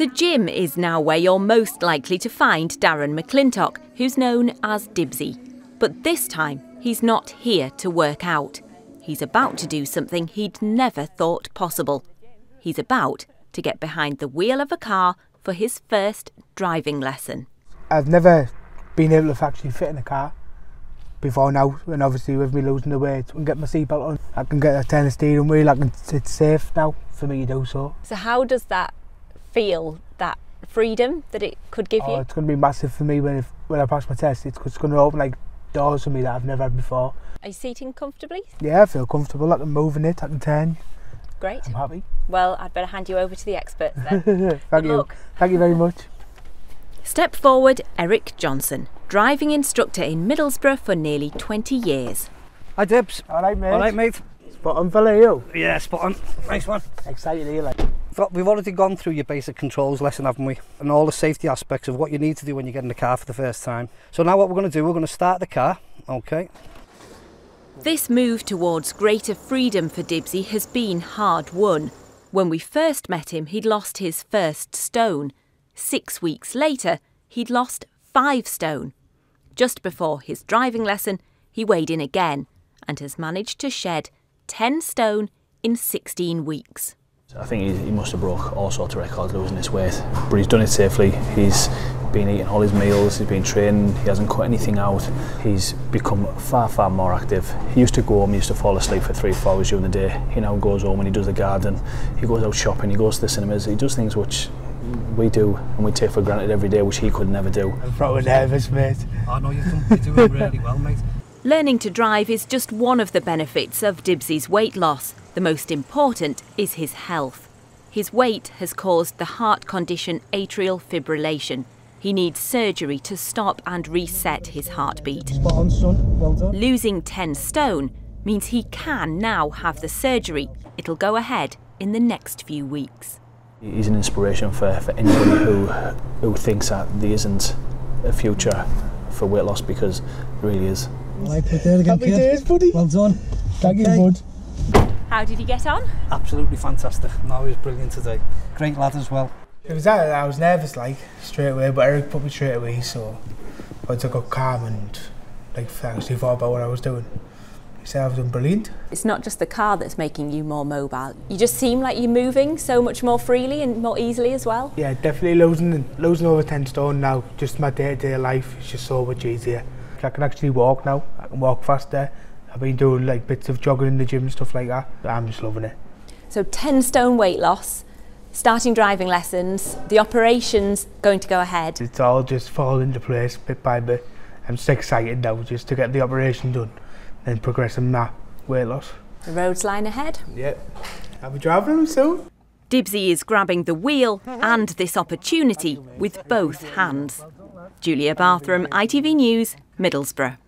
The gym is now where you're most likely to find Darren McClintock, who's known as Dibsy. But this time, he's not here to work out. He's about to do something he'd never thought possible. He's about to get behind the wheel of a car for his first driving lesson. I've never been able to actually fit in a car before now, and obviously with me losing the weight, I can get my seatbelt on, I can get a tennis steering wheel, it's safe now for me to do so. So how does that feel, that freedom that it could give you? It's going to be massive for me when I pass my test. It's going to open like doors for me that I've never had before. Are you seating comfortably? Yeah, I feel comfortable, I can move in it, I can turn. Great. I'm happy. Well, I'd better hand you over to the experts then. Good luck. Thank you very much. Step forward, Eric Johnson, driving instructor in Middlesbrough for nearly 20 years. Hi, Dibs. All right, mate. All right, mate. Spot on, fella, you? Yeah, spot on. Nice one. Excited, are you, like? We've already gone through your basic controls lesson, haven't we? And all the safety aspects of what you need to do when you get in the car for the first time. So now what we're going to do, we're going to start the car, okay? This move towards greater freedom for Dibsy has been hard won. When we first met him, he'd lost his first stone. 6 weeks later, he'd lost 5 stone. Just before his driving lesson, he weighed in again and has managed to shed 10 stone in 16 weeks. I think he must have broke all sorts of records losing his weight, but he's done it safely. He's been eating all his meals, he's been training, he hasn't cut anything out. He's become far, far more active. He used to go home, he used to fall asleep for 3 or 4 hours during the day. He now goes home and he does the garden, he goes out shopping, he goes to the cinemas, he does things which we do and we take for granted every day, which he could never do. I'm probably nervous, mate. I know you're doing really well, mate. Learning to drive is just one of the benefits of Dibsy's weight loss. The most important is his health. His weight has caused the heart condition atrial fibrillation. He needs surgery to stop and reset his heartbeat. Spot on, son. Well done. Losing 10 stone means he can now have the surgery. It'll go ahead in the next few weeks. He's an inspiration for anybody who thinks that there isn't a future for weight loss, because there really is. Right, put there again, kid. Happy days, buddy. Well done. Thank you, bud. How did he get on? Absolutely fantastic. No, he was brilliant today. Great lad as well. It was that I was nervous, like, straight away, but Eric put me straight away, so once I got calm and, like, actually thought about what I was doing, I've done brilliant. It's not just the car that's making you more mobile. You just seem like you're moving so much more freely and more easily as well. Yeah, definitely losing over 10 stone now. Just my day-to-day life is just so much easier. I can actually walk now. I can walk faster. I've been doing like bits of jogging in the gym and stuff like that. I'm just loving it. So 10 stone weight loss, starting driving lessons, the operation's going to go ahead. It's all just falling into place bit by bit. I'm so excited now just to get the operation done. Then progressing that weight loss. The roads line ahead. Yep. I'll be driving them soon. Dibsy is grabbing the wheel and this opportunity with both hands. Julia Barthram, ITV News, Middlesbrough.